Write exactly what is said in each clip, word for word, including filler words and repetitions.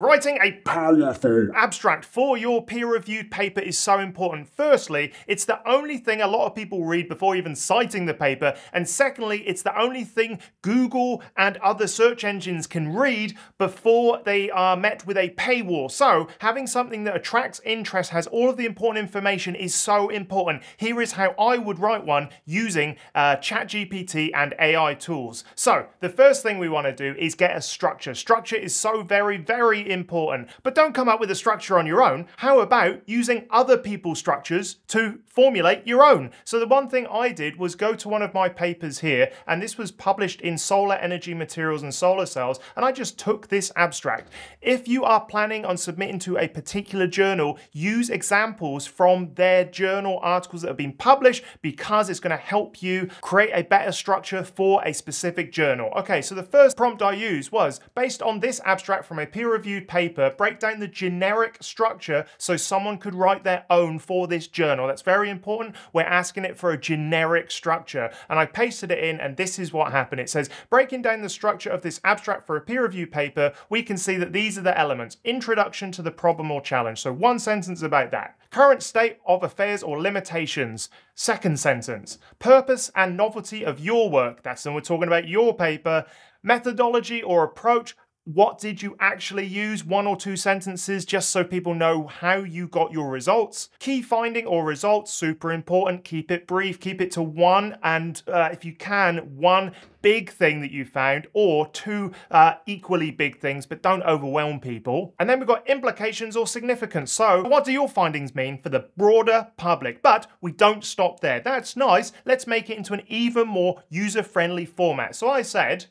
Writing a powerful abstract for your peer-reviewed paper is so important. Firstly, it's the only thing a lot of people read before even citing the paper, and secondly, it's the only thing Google and other search engines can read before they are met with a paywall. So, having something that attracts interest, has all of the important information, is so important. Here is how I would write one using uh, ChatGPT and A I tools. So, the first thing we want to do is get a structure. Structure is so very, very important. But don't come up with a structure on your own. How about using other people's structures to formulate your own? So the one thing I did was go to one of my papers here, and this was published in Solar Energy Materials and Solar Cells, and I just took this abstract. If you are planning on submitting to a particular journal, use examples from their journal articles that have been published, because it's going to help you create a better structure for a specific journal. Okay, so the first prompt I used was, based on this abstract from a peer-reviewed paper, break down the generic structure so someone could write their own for this journal. That's very important. We're asking it for a generic structure. And I pasted it in, and this is what happened. It says, breaking down the structure of this abstract for a peer review paper, we can see that these are the elements. Introduction to the problem or challenge. So one sentence about that. Current state of affairs or limitations. Second sentence. Purpose and novelty of your work. That's when we're talking about your paper. Methodology or approach. What did you actually use? One or two sentences, just so people know how you got your results. Key finding or results, super important. Keep it brief, keep it to one, and uh, if you can, one big thing that you found, or two uh, equally big things, but don't overwhelm people. And then we've got implications or significance. So what do your findings mean for the broader public? But we don't stop there. That's nice. Let's make it into an even more user-friendly format. So I said,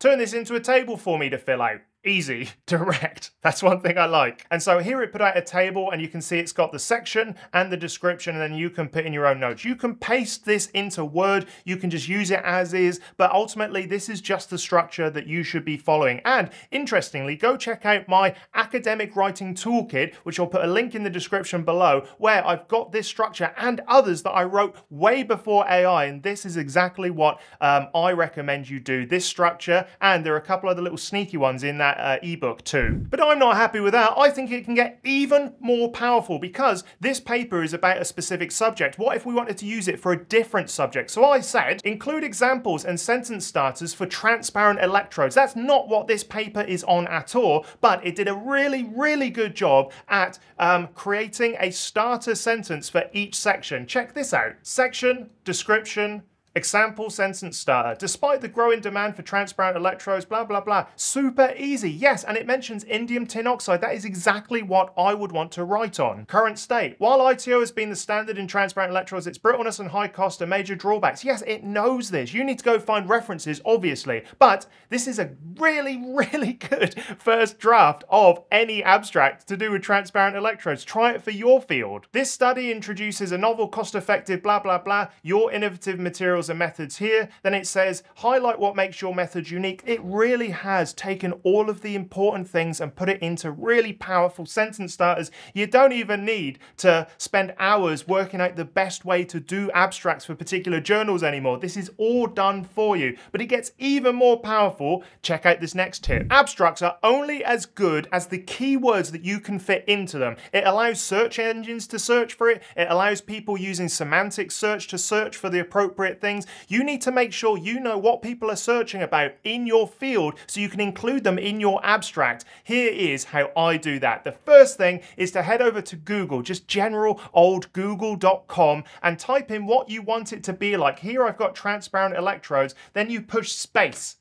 turn this into a table for me to fill out. Easy, direct. That's one thing I like. And so here it put out a table, and you can see it's got the section and the description, and then you can put in your own notes. You can paste this into Word, you can just use it as is, but ultimately this is just the structure that you should be following. And interestingly, go check out my academic writing toolkit, which I'll put a link in the description below, where I've got this structure and others that I wrote way before A I, and this is exactly what um, I recommend you do, this structure, and there are a couple other little sneaky ones in that Uh, ebook too. But I'm not happy with that. I think it can get even more powerful, because this paper is about a specific subject. What if we wanted to use it for a different subject? So I said, include examples and sentence starters for transparent electrodes. That's not what this paper is on at all, but it did a really, really good job at um, creating a starter sentence for each section. Check this out. Section, description, example sentence starter. Despite the growing demand for transparent electrodes, blah, blah, blah. Super easy, yes, and it mentions indium tin oxide. That is exactly what I would want to write on. Current state. While I T O has been the standard in transparent electrodes, its brittleness and high cost are major drawbacks. Yes, it knows this. You need to go find references, obviously, but this is a really, really good first draft of any abstract to do with transparent electrodes. Try it for your field. This study introduces a novel, cost-effective, blah, blah, blah, your innovative materials and methods here. Then it says, highlight what makes your method unique. It really has taken all of the important things and put it into really powerful sentence starters. You don't even need to spend hours working out the best way to do abstracts for particular journals anymore. This is all done for you, but it gets even more powerful. Check out this next tip. Abstracts are only as good as the keywords that you can fit into them. It allows search engines to search for it. It allows people using semantic search to search for the appropriate thing. You need to make sure you know what people are searching about in your field so you can include them in your abstract. Here is how I do that. The first thing is to head over to Google, just general old google dot com, and type in what you want it to be like. Here I've got transparent electrodes, then you push space.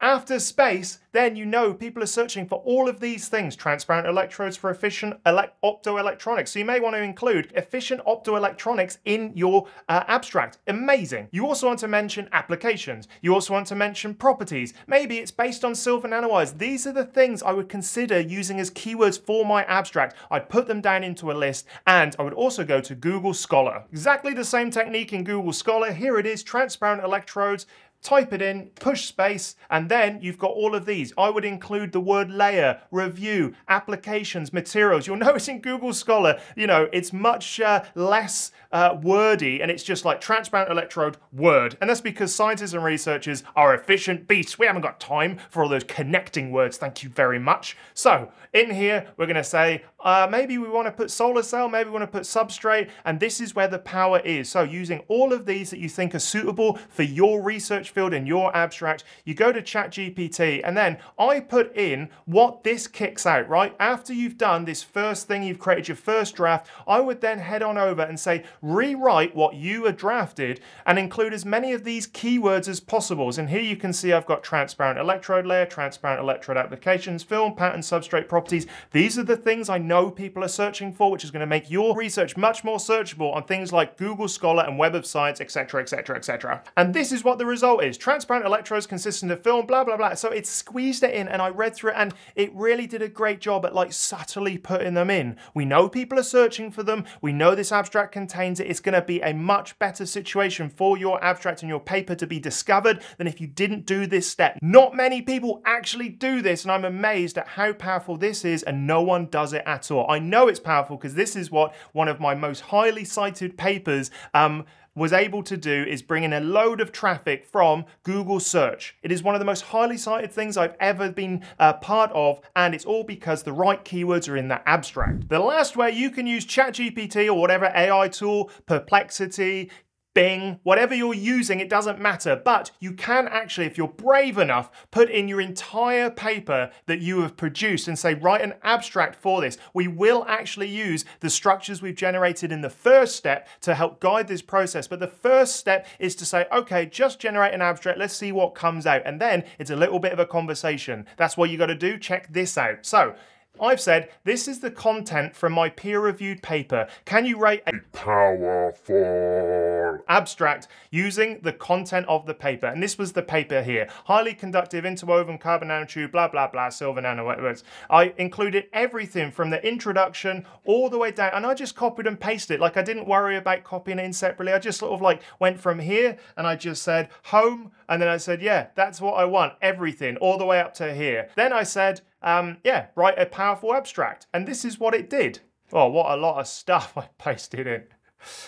After space, then you know people are searching for all of these things. Transparent electrodes for efficient ele optoelectronics. So you may want to include efficient optoelectronics in your uh, abstract. Amazing. You also want to mention applications. You also want to mention properties. Maybe it's based on silver nanowires. These are the things I would consider using as keywords for my abstract. I'd put them down into a list, and I would also go to Google Scholar. Exactly the same technique in Google Scholar. Here it is, transparent electrodes. type it in, push space, and then you've got all of these. I would include the word layer, review, applications, materials. You'll notice in Google Scholar, you know, it's much uh, less uh, wordy, and it's just like transparent electrode, word. And that's because scientists and researchers are efficient beasts. We haven't got time for all those connecting words, thank you very much. So in here, we're gonna say, uh, maybe we wanna put solar cell, maybe we wanna put substrate, and this is where the power is. So using all of these that you think are suitable for your research field and your abstract, you go to ChatGPT, and then I put in what this kicks out, right? After you've done this first thing, you've created your first draft, I would then head on over and say, rewrite what you had drafted and include as many of these keywords as possible. And here you can see I've got transparent electrode layer, transparent electrode applications, film, pattern, substrate properties. These are the things I know people are searching for, which is going to make your research much more searchable on things like Google Scholar and Web of Science, et cetera, et cetera, et cetera. And this is what the result is. Transparent electrodes consistent of film, blah, blah, blah. So it squeezed it in, and I read through it, and it really did a great job at like subtly putting them in. We know people are searching for them. We know this abstract contains it. It's going to be a much better situation for your abstract and your paper to be discovered than if you didn't do this step. Not many people actually do this, and I'm amazed at how powerful this is, and no one does it at all. I know it's powerful because this is what one of my most highly cited papers um, was able to do, is bring in a load of traffic from Google search. It is one of the most highly cited things I've ever been a part of, and it's all because the right keywords are in that abstract. The last way you can use ChatGPT or whatever A I tool, Perplexity, Bing, whatever you're using, it doesn't matter, but you can actually, if you're brave enough, put in your entire paper that you have produced and say, write an abstract for this. We will actually use the structures we've generated in the first step to help guide this process, but the first step is to say, okay, just generate an abstract, let's see what comes out, and then it's a little bit of a conversation. That's what you got to do, check this out. So, I've said, this is the content from my peer-reviewed paper. Can you rate a powerful abstract using the content of the paper? And this was the paper here. Highly conductive, interwoven carbon nanotube, blah, blah, blah, silver nanowires. I included everything from the introduction all the way down, and I just copied and pasted it. Like, I didn't worry about copying it in separately. I just sort of like went from here, and I just said home, and then I said, yeah, that's what I want, everything, all the way up to here. Then I said, Um, yeah, write a powerful abstract. And this is what it did. Oh, what a lot of stuff I pasted in.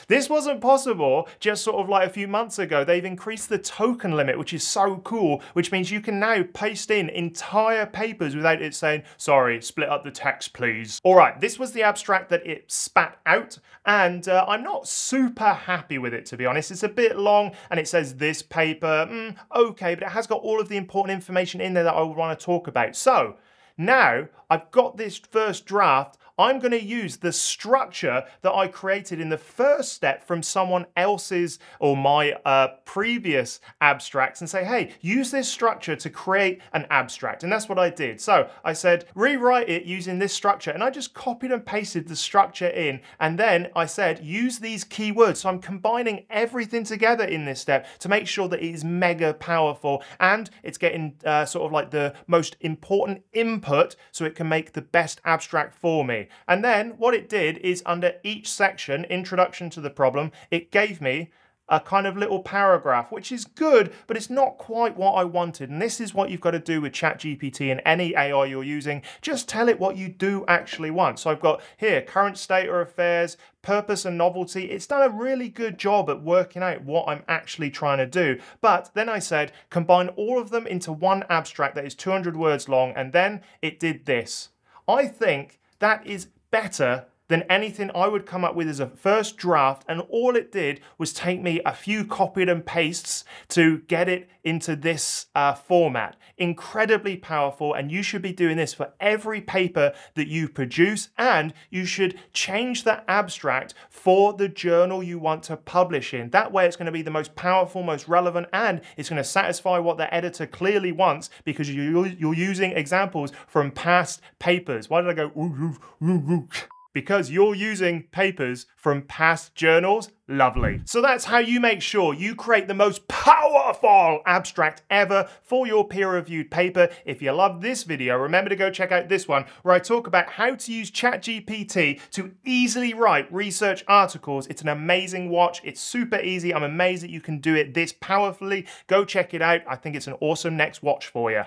This wasn't possible just sort of like a few months ago. They've increased the token limit, which is so cool, which means you can now paste in entire papers without it saying, sorry, split up the text, please. All right, this was the abstract that it spat out, and uh, I'm not super happy with it, to be honest. It's a bit long, and it says this paper, mm, okay, but it has got all of the important information in there that I would want to talk about. So, now, I've got this first draft, I'm going to use the structure that I created in the first step from someone else's or my uh, previous abstracts and say, hey, use this structure to create an abstract. And that's what I did. So I said, rewrite it using this structure. And I just copied and pasted the structure in. And then I said, use these keywords. So I'm combining everything together in this step to make sure that it is mega powerful and it's getting uh, sort of like the most important input so it can make the best abstract for me. And then what it did is under each section, introduction to the problem, it gave me a kind of little paragraph, which is good, but it's not quite what I wanted. And this is what you've got to do with ChatGPT and any A I you're using. Just tell it what you do actually want. So I've got here, current state or affairs, purpose and novelty. It's done a really good job at working out what I'm actually trying to do. But then I said, combine all of them into one abstract that is two hundred words long. And then it did this. I think that is better than anything I would come up with as a first draft, and all it did was take me a few copied and pastes to get it into this uh, format. Incredibly powerful, and you should be doing this for every paper that you produce, and you should change the abstract for the journal you want to publish in. That way it's going to be the most powerful, most relevant, and it's going to satisfy what the editor clearly wants because you're, you're using examples from past papers. Why did I go, ooh, ooh, ooh, ooh? because you're using papers from past journals. Lovely. So that's how you make sure you create the most powerful abstract ever for your peer-reviewed paper. If you love this video, remember to go check out this one where I talk about how to use ChatGPT to easily write research articles. It's an amazing watch. It's super easy. I'm amazed that you can do it this powerfully. Go check it out. I think it's an awesome next watch for you.